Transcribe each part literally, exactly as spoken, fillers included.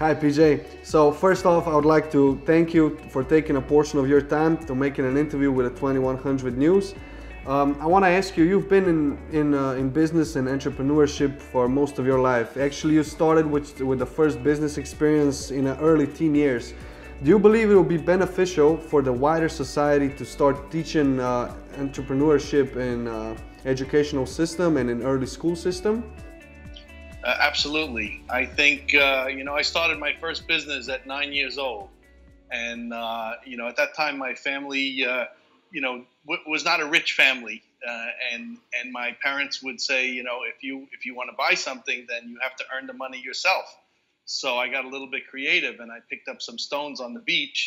Hi, P J. So first off, I would like to thank you for taking a portion of your time to making an interview with the twenty-one hundred News. Um, I want to ask you, you've been in, in, uh, in business and entrepreneurship for most of your life. Actually, you started with, with the first business experience in the early teen years. Do you believe it will be beneficial for the wider society to start teaching uh, entrepreneurship in uh, educational system and in early school system? Uh, absolutely. I think, uh, you know, I started my first business at nine years old. And, uh, you know, at that time, my family, uh, you know, w was not a rich family, uh, and and my parents would say, you know, if you if you want to buy something, then you have to earn the money yourself. So I got a little bit creative, and I picked up some stones on the beach,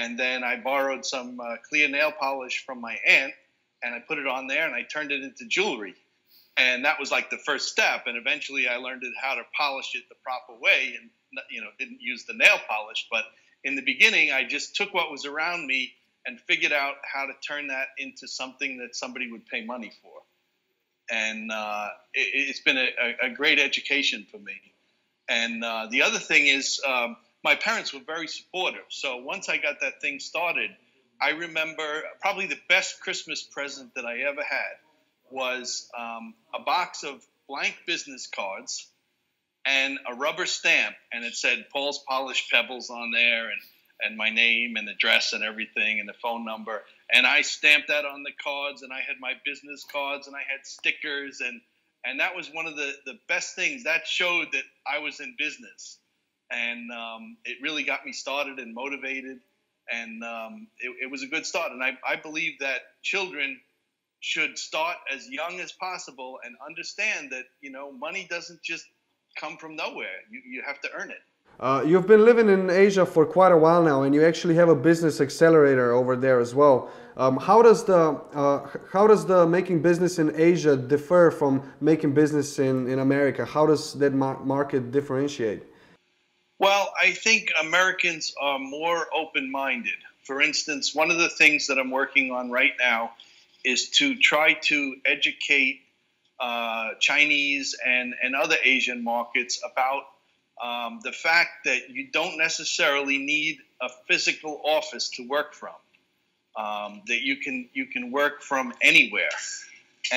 and then I borrowed some uh, clear nail polish from my aunt, and I put it on there, and I turned it into jewelry, and that was like the first step. And eventually, I learned how to polish it the proper way, and you know, didn't use the nail polish, but in the beginning, I just took what was around me and figured out how to turn that into something that somebody would pay money for. And uh, it, it's been a, a great education for me. And uh, the other thing is um, my parents were very supportive. So once I got that thing started, I remember probably the best Christmas present that I ever had was um, a box of blank business cards and a rubber stamp. And it said Paul's Polished Pebbles on there, and and my name and address and everything and the phone number. And I stamped that on the cards, and I had my business cards, and I had stickers. And, and that was one of the, the best things. That showed that I was in business. And um, it really got me started and motivated. And um, it, it was a good start. And I, I believe that children should start as young as possible and understand that, you know, money doesn't just come from nowhere. You, you have to earn it. Uh, you've been living in Asia for quite a while now, and you actually have a business accelerator over there as well. Um, how does the uh, how does the making business in Asia differ from making business in, in America? How does that mar market differentiate? Well, I think Americans are more open-minded. For instance, one of the things that I'm working on right now is to try to educate uh, Chinese and, and other Asian markets about Um, the fact that you don't necessarily need a physical office to work from, um, that you can you can work from anywhere,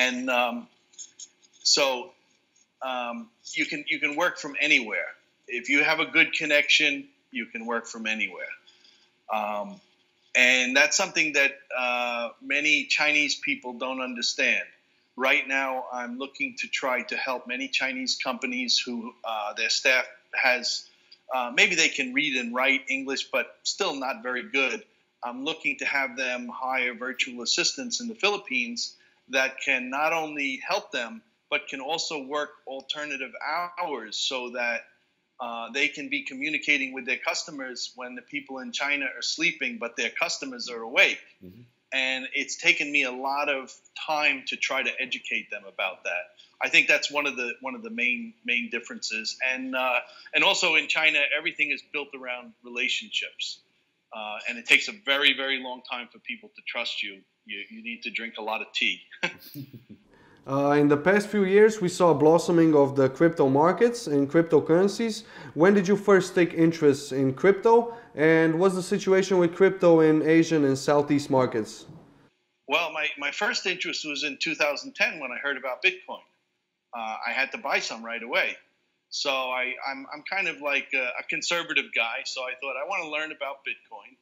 and um, so um, you can you can work from anywhere. If you have a good connection, you can work from anywhere, um, and that's something that uh, many Chinese people don't understand. Right now, I'm looking to try to help many Chinese companies who uh, their staff has, uh, maybe they can read and write English, but still not very good. I'm looking to have them hire virtual assistants in the Philippines that can not only help them, but can also work alternative hours so that uh, they can be communicating with their customers when the people in China are sleeping, but their customers are awake. Mm-hmm. And it's taken me a lot of time to try to educate them about that. I think that's one of the one of the main main differences. And uh, and also in China, everything is built around relationships, uh, and it takes a very very long time for people to trust you. You, you need to drink a lot of tea. Uh, in the past few years, we saw a blossoming of the crypto markets and cryptocurrencies. When did you first take interest in crypto, and what's the situation with crypto in Asian and Southeast markets? Well, my, my first interest was in two thousand ten when I heard about Bitcoin. Uh, I had to buy some right away. So I, I'm, I'm kind of like a, a conservative guy, so I thought I want to learn about Bitcoin.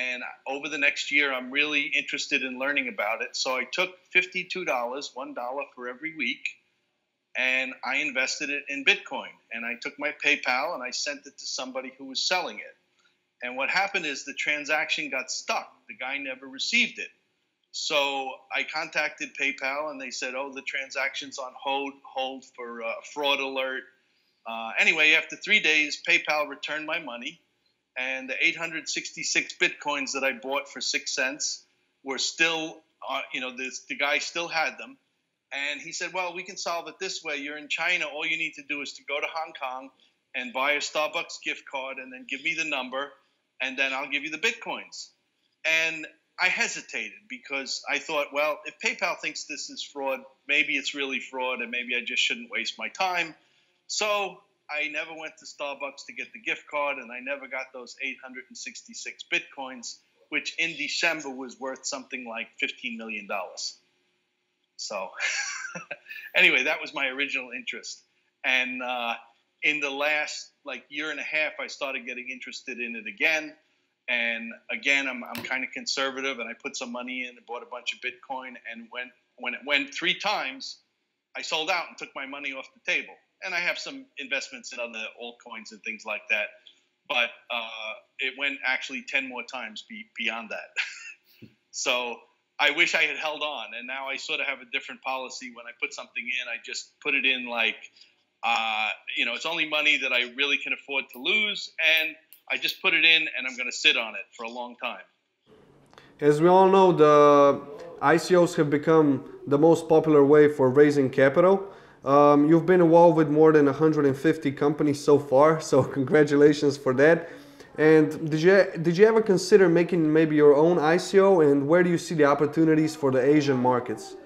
And over the next year, I'm really interested in learning about it. So I took fifty-two dollars, one dollar for every week, and I invested it in Bitcoin. And I took my PayPal and I sent it to somebody who was selling it. And what happened is the transaction got stuck. The guy never received it. So I contacted PayPal and they said, oh, the transaction's on hold, hold for uh, fraud alert. Uh, anyway, after three days, PayPal returned my money. And the eight hundred sixty-six bitcoins that I bought for six cents were still, uh, you know, this, the guy still had them. And he said, well, we can solve it this way. You're in China. All you need to do is to go to Hong Kong and buy a Starbucks gift card and then give me the number, and then I'll give you the bitcoins. And I hesitated because I thought, well, if PayPal thinks this is fraud, maybe it's really fraud, and maybe I just shouldn't waste my time. So I never went to Starbucks to get the gift card, and I never got those eight hundred sixty-six Bitcoins, which in December was worth something like fifteen million dollars. So anyway, that was my original interest. And uh, in the last like year and a half, I started getting interested in it again. And again, I'm, I'm kind of conservative, and I put some money in and bought a bunch of Bitcoin. And when, when it went three times, I sold out and took my money off the table. And I have some investments in other altcoins and things like that. But uh, it went actually ten more times be, beyond that. So I wish I had held on. And now I sort of have a different policy. When I put something in, I just put it in like, uh, you know, it's only money that I really can afford to lose. And I just put it in, and I'm going to sit on it for a long time. As we all know, the I C Os have become the most popular way for raising capital. Um, you've been involved with more than one hundred fifty companies so far, so congratulations for that. And did you, did you ever consider making maybe your own I C O, and where do you see the opportunities for the Asian markets?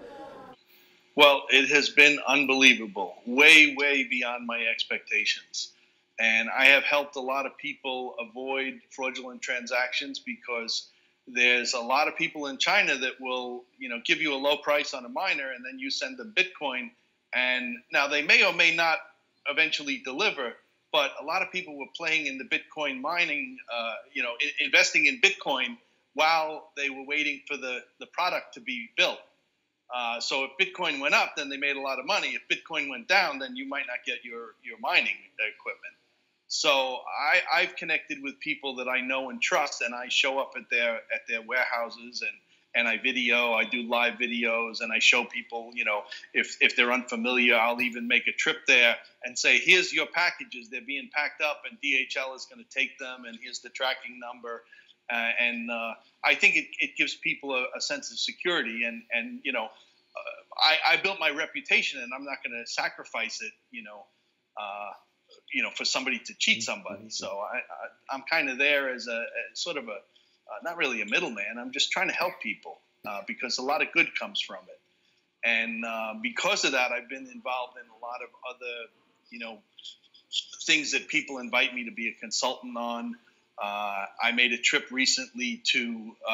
Well, it has been unbelievable, way, way beyond my expectations. And I have helped a lot of people avoid fraudulent transactions, because there's a lot of people in China that will, you know, give you a low price on a miner, and then you send them Bitcoin. And now they may or may not eventually deliver, but a lot of people were playing in the Bitcoin mining, uh, you know, I investing in Bitcoin while they were waiting for the, the product to be built. Uh, so if Bitcoin went up, then they made a lot of money. If Bitcoin went down, then you might not get your, your mining equipment. So I, I've connected with people that I know and trust, and I show up at their, at their warehouses, and And I video, I do live videos, and I show people, you know, if, if they're unfamiliar, I'll even make a trip there and say, here's your packages. They're being packed up, and D H L is going to take them, and here's the tracking number. Uh, and uh, I think it, it gives people a, a sense of security. And, and you know, uh, I, I built my reputation, and I'm not going to sacrifice it, you know, uh, you know, for somebody to cheat somebody. So I, I, I'm kind of there as a as sort of a, Uh, not really a middleman. I'm just trying to help people uh, because a lot of good comes from it. And uh, because of that, I've been involved in a lot of other, you know, things that people invite me to be a consultant on. Uh, I made a trip recently to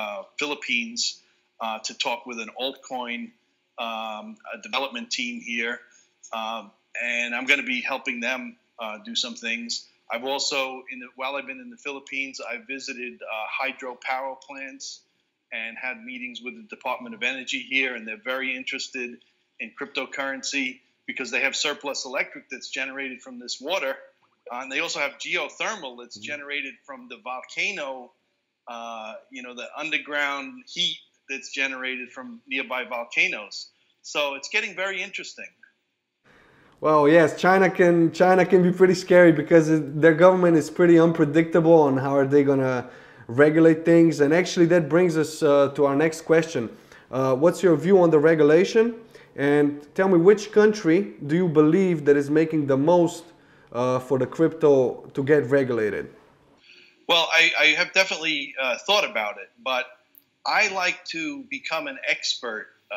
uh, Philippines uh, to talk with an altcoin um, a development team here. Um, and I'm going to be helping them uh, do some things. I've also, in the, while I've been in the Philippines, I visited uh, hydropower plants and had meetings with the Department of Energy here, and they're very interested in cryptocurrency because they have surplus electric that's generated from this water, uh, and they also have geothermal that's generated from the volcano, uh, you know, the underground heat that's generated from nearby volcanoes. So it's getting very interesting. Well, yes, China can China can be pretty scary because it, their government is pretty unpredictable on how are they gonna regulate things. And actually, that brings us uh, to our next question. Uh, what's your view on the regulation? And tell me, which country do you believe that is making the most uh, for the crypto to get regulated? Well, I, I have definitely uh, thought about it, but I like to become an expert, uh,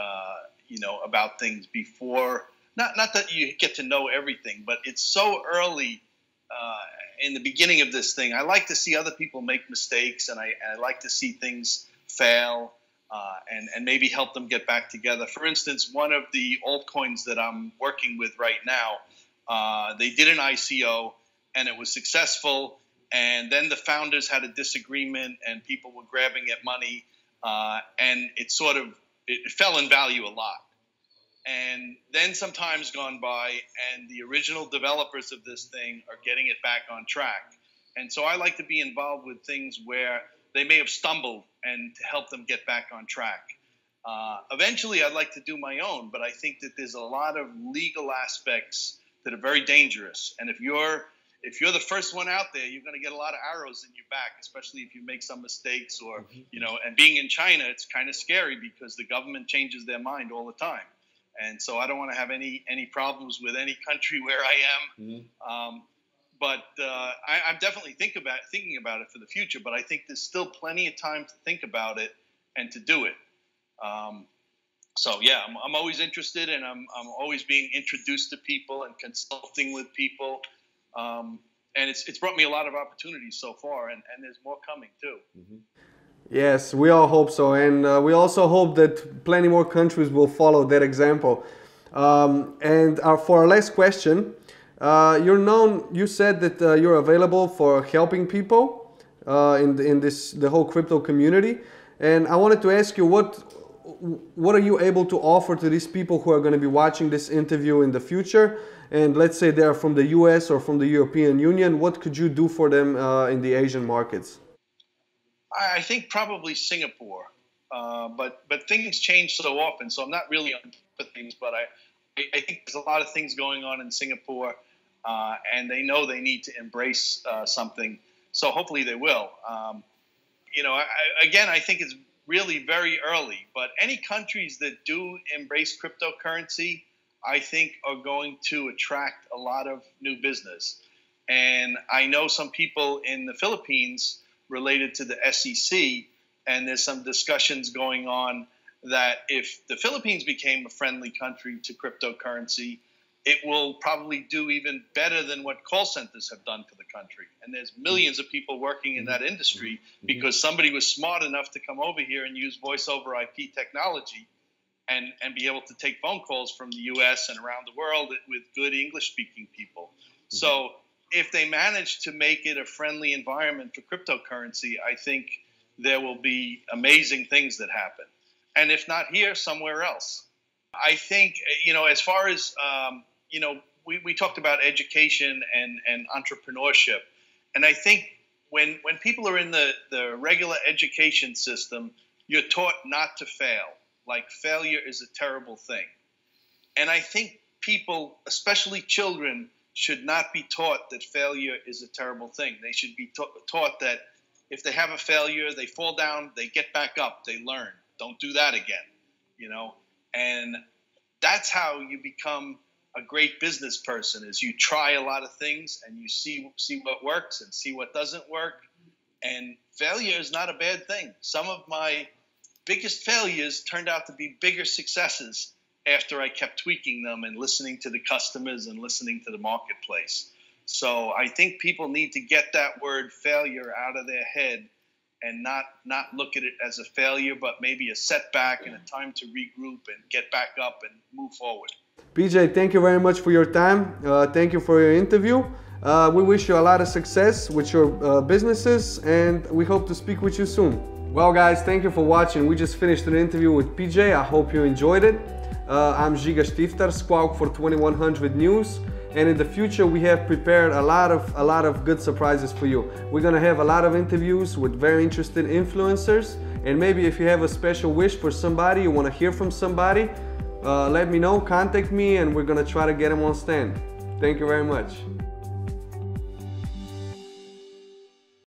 you know, about things before. Not, not that you get to know everything, but it's so early uh, in the beginning of this thing. I like to see other people make mistakes, and I, I like to see things fail uh, and, and maybe help them get back together. For instance, one of the altcoins that I'm working with right now, uh, they did an I C O, and it was successful, and then the founders had a disagreement, and people were grabbing at money, uh, and it sort of it fell in value a lot. And then some time's gone by, and the original developers of this thing are getting it back on track. And so I like to be involved with things where they may have stumbled and to help them get back on track. Uh, eventually, I'd like to do my own, but I think that there's a lot of legal aspects that are very dangerous. And if you're if you're the first one out there, you're going to get a lot of arrows in your back, especially if you make some mistakes or, you know, and being in China, it's kind of scary because the government changes their mind all the time. And so I don't want to have any any problems with any country where I am. Mm-hmm. um, but uh, I, I'm definitely think about, thinking about it for the future. But I think there's still plenty of time to think about it and to do it. Um, so, yeah, I'm, I'm always interested, and I'm, I'm always being introduced to people and consulting with people. Um, and it's, it's brought me a lot of opportunities so far, and, and there's more coming too. Mm-hmm. Yes, we all hope so. And uh, we also hope that plenty more countries will follow that example. Um, and our, for our last question, uh, you're known, you said that uh, you're available for helping people uh, in, in this, the whole crypto community. And I wanted to ask you, what what are you able to offer to these people who are going to be watching this interview in the future? And let's say they're from the U S or from the European Union, what could you do for them uh, in the Asian markets? I think probably Singapore, uh, but but things change so often, so I'm not really on top of things. But I, I think there's a lot of things going on in Singapore, uh, and they know they need to embrace uh, something. So hopefully they will. Um, you know, I, again, I think it's really very early, but any countries that do embrace cryptocurrency, I think, are going to attract a lot of new business. And I know some people in the Philippines related to the S E C, and there's some discussions going on that if the Philippines became a friendly country to cryptocurrency, it will probably do even better than what call centers have done for the country. And there's millions of people working in that industry because somebody was smart enough to come over here and use voice over I P technology and, and be able to take phone calls from the U S and around the world with good English-speaking people. So if they manage to make it a friendly environment for cryptocurrency, I think there will be amazing things that happen. And if not here, somewhere else. I think, you know, as far as, um, you know, we, we talked about education and, and entrepreneurship. And I think when, when people are in the, the regular education system, you're taught not to fail. Like, failure is a terrible thing. And I think people, especially children, should not be taught that failure is a terrible thing. They should be ta taught that if they have a failure, they fall down, they get back up, they learn. Don't do that again, you know? And that's how you become a great business person, is you try a lot of things and you see, see what works and see what doesn't work. And failure is not a bad thing. Some of my biggest failures turned out to be bigger successes after I kept tweaking them and listening to the customers and listening to the marketplace. So I think people need to get that word failure out of their head and not, not look at it as a failure, but maybe a setback and a time to regroup and get back up and move forward. P J, thank you very much for your time. Uh, thank you for your interview. Uh, we wish you a lot of success with your uh, businesses, and we hope to speak with you soon. Well, guys, thank you for watching. We just finished an interview with P J. I hope you enjoyed it. Uh, I'm Giga Stiftar, Squawk for twenty-one hundred News, and in the future we have prepared a lot of a lot of good surprises for you. We're gonna have a lot of interviews with very interesting influencers, and maybe if you have a special wish for somebody, you want to hear from somebody, uh, let me know, contact me, and we're gonna try to get them on stand. Thank you very much.